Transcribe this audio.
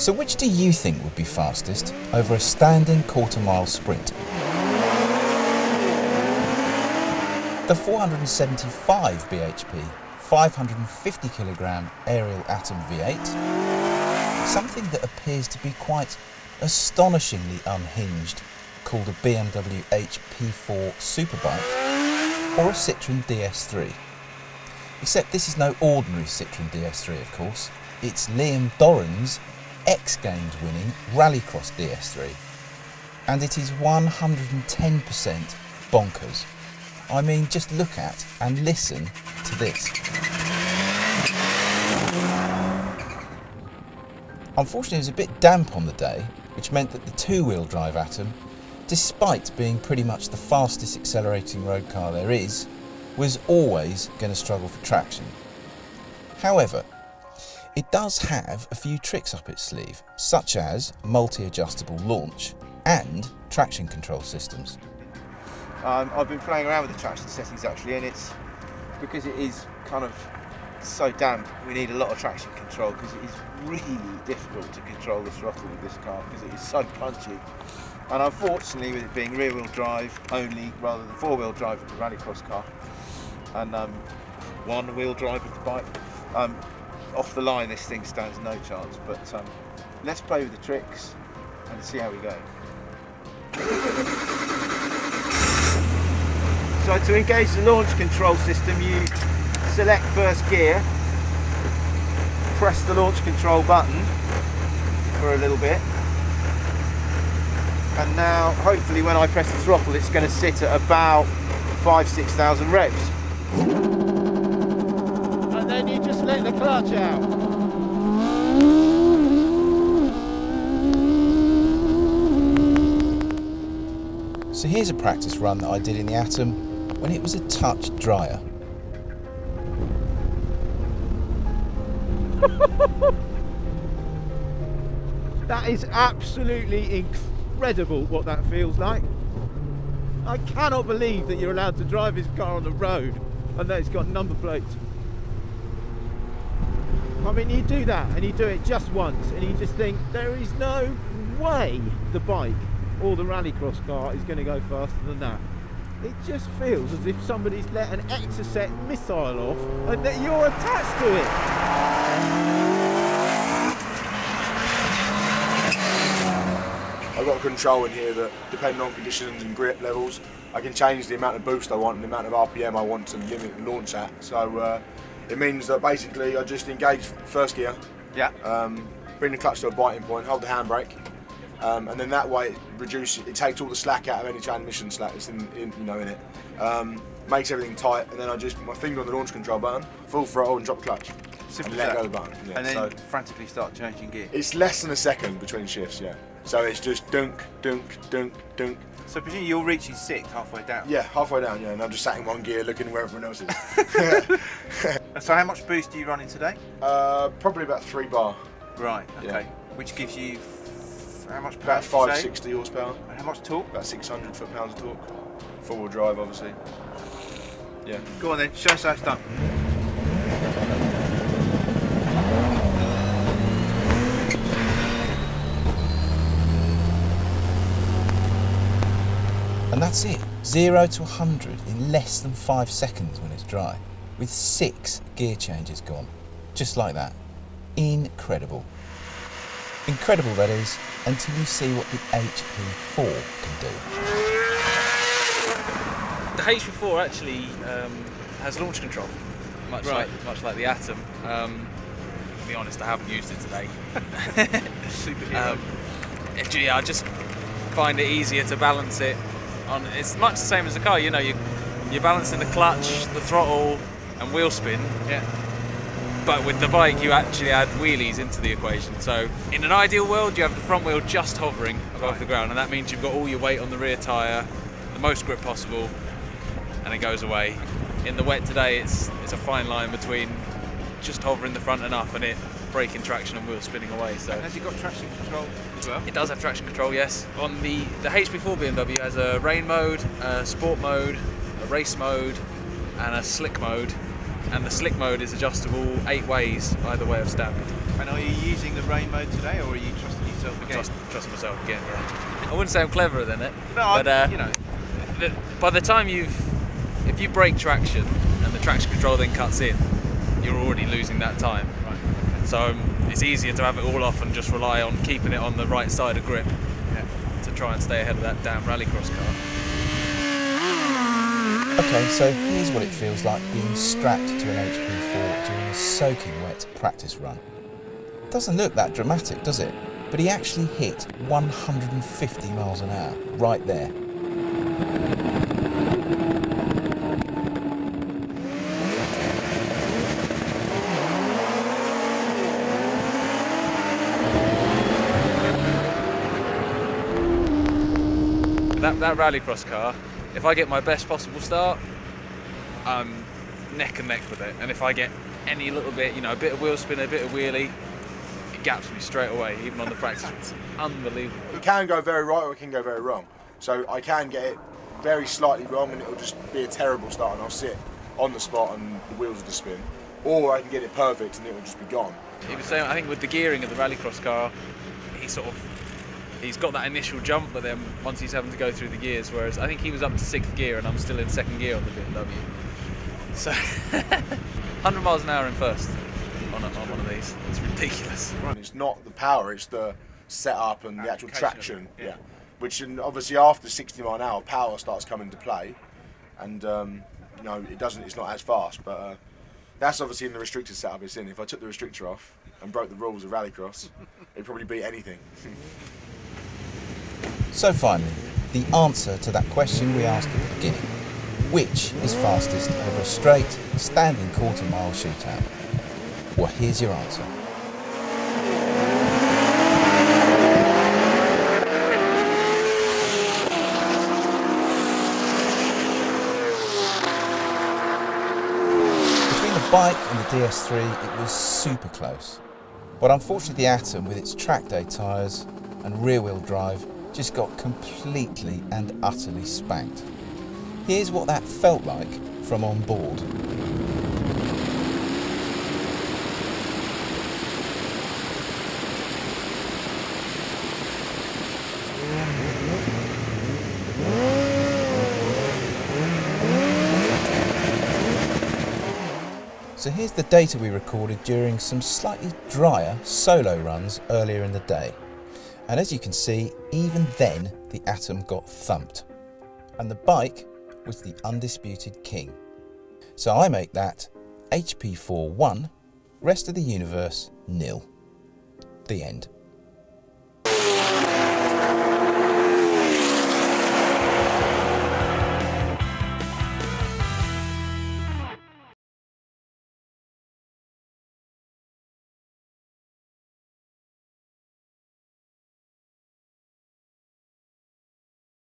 So which do you think would be fastest over a standing quarter-mile sprint? The 475 bhp, 550kg Ariel Atom V8, something that appears to be quite astonishingly unhinged, called a BMW HP4 Superbike, or a Citroen DS3. Except this is no ordinary Citroen DS3, of course. It's Liam Doran's X Games winning Rallycross DS3. And it is 110% bonkers. I mean, just look at and listen to this. Unfortunately, it was a bit damp on the day, which meant that the two-wheel drive Atom, despite being pretty much the fastest accelerating road car there is, was always going to struggle for traction. However, it does have a few tricks up its sleeve, such as multi-adjustable launch and traction control systems. I've been playing around with the traction settings actually, and it's because it is kind of so damp, we need a lot of traction control because it is really difficult to control the throttle with this car because it is so punchy. And unfortunately, with it being rear wheel drive only rather than four wheel drive with the rallycross car and one wheel drive with the bike, off the line this thing stands no chance. But let's play with the tricks and see how we go. So to engage the launch control system, you select first gear, press the launch control button for a little bit, and now hopefully when I press the throttle it's going to sit at about 5,000-6,000 revs. And then you just let the clutch out. So here's a practice run that I did in the Atom when it was a touch drier. That is absolutely incredible what that feels like. I cannot believe that you're allowed to drive this car on the road and that it's got number plates. I mean, you do that and you do it just once and you just think, there is no way the bike or the rallycross car is going to go faster than that. It just feels as if somebody's let an Exocet missile off and that you're attached to it. I've got control in here that, depending on conditions and grip levels, I can change the amount of boost I want and the amount of RPM I want to limit the launch at. So it means that basically I just engage first gear, yeah. Bring the clutch to a biting point, hold the handbrake, and then that way it reduces, it takes all the slack out of any transmission slack that's in it. Makes everything tight, and then I just put my finger on the launch control button, full throttle and drop the clutch. Simple and let go of the button. Yeah. And then so frantically start changing gear. It's less than a second between shifts, yeah. So it's just dunk, dunk, dunk, dunk. So presumably you're reaching sixth halfway down? Yeah, halfway down, yeah, and I'm just sat in one gear looking where everyone else is. So how much boost do you run in today? Probably about 3 bar. Right, okay. Yeah. Which gives you how much power? About 560 horsepower. And how much torque? About 600 foot-pounds of torque. Four-wheel drive, obviously. Yeah. Go on then, show us how it's done. And that's it. 0 to 100 in less than 5 seconds when it's dry, with 6 gear changes gone. Just like that. Incredible. Incredible, that is, until you see what the HP4 can do. The HP4 actually has launch control, much like the Atom. To be honest, I haven't used it today. Superhero. Yeah, I just find it easier to balance it on. It's much the same as the car, you know, you're balancing the clutch, the throttle and wheel spin. Yeah. But with the bike, you actually add wheelies into the equation. So in an ideal world, you have the front wheel just hovering above the ground, and that means you've got all your weight on the rear tyre, the most grip possible, and it goes away. In the wet today, it's a fine line between just hovering the front enough and it braking traction and wheel spinning away. So and has it got traction control as well? It does have traction control, yes. On the HP4 BMW has a rain mode, a sport mode, a race mode, and a slick mode. And the slick mode is adjustable 8 ways either way of stamping. And are you using the rain mode today, or are you trusting yourself again? Trust myself again, yeah. I wouldn't say I'm cleverer than it. No, but you know. By the time if you break traction and the traction control then cuts in, you're already losing that time. Right. Okay. So it's easier to have it all off and just rely on keeping it on the right side of grip, yeah, to try and stay ahead of that damn rallycross car. Okay, so here's what it feels like being strapped to an HP4 during a soaking wet practice run. Doesn't look that dramatic, does it? But he actually hit 150 miles an hour right there. That rallycross car, if I get my best possible start, I'm neck and neck with it. And if I get any little bit, you know, a bit of wheel spin, a bit of wheelie, it gaps me straight away, even on the practice. It's unbelievable. It can go very right or it can go very wrong. So I can get it very slightly wrong and it'll just be a terrible start and I'll sit on the spot and the wheels will spin. Or I can get it perfect and it will just be gone. He was saying, I think with the gearing of the rallycross car, he's got that initial jump, but then once he's having to go through the gears, whereas I think he was up to 6th gear and I'm still in 2nd gear on the BMW. So, 100 miles an hour in 1st on one of these. It's ridiculous. It's not the power, it's the setup and the actual traction. Yeah. Yeah. Which, and obviously after 60 mile an hour, power starts coming into play, and you know, it's not as fast, but that's obviously in the restricted setup it's in. If I took the restrictor off and broke the rules of rallycross, it'd probably be anything. So finally, the answer to that question we asked at the beginning. Which is fastest over a straight, standing quarter mile shootout? Well, here's your answer. Between the bike and the DS3, it was super close. But unfortunately, the Atom, with its track day tyres and rear wheel drive, just got completely and utterly spanked. Here's what that felt like from on board. So here's the data we recorded during some slightly drier solo runs earlier in the day. And as you can see, even then, the Atom got thumped. And the bike was the undisputed king. So I make that HP4 1, rest of the universe 0. The end.